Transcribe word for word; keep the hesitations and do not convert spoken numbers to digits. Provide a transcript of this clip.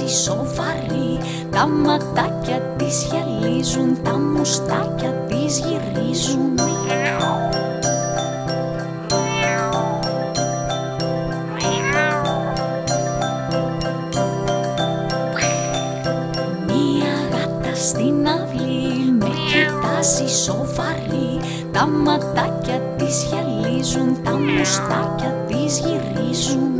έτσι σοβαρή. Τα ματάκια της γυαλίζουν, τα μουστάκια της γυρίζουν. Στην αυλή με κοιτάζει σοβαρή. Τα ματάκια της γυαλίζουν, τα μουστάκια της γυρίζουν.